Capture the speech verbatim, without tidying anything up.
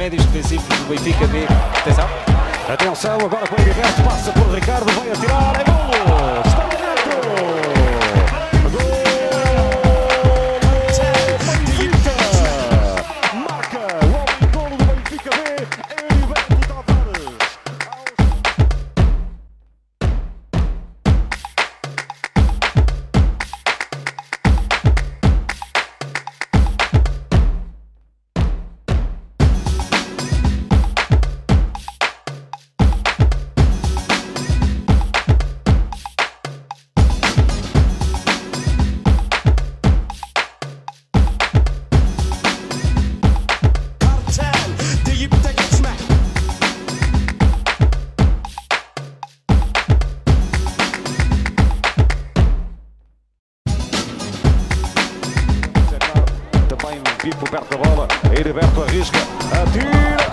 médio defensivo do Benfica B. Atenção. Atenção, agora com o Heriberto, passa por Ricardo, vai atirar, é gol! Está dentro! Gol! Marca o homem golo do Benfica B, Heriberto Tavares. Vivo perto da bola, Heriberto arrisca, atira!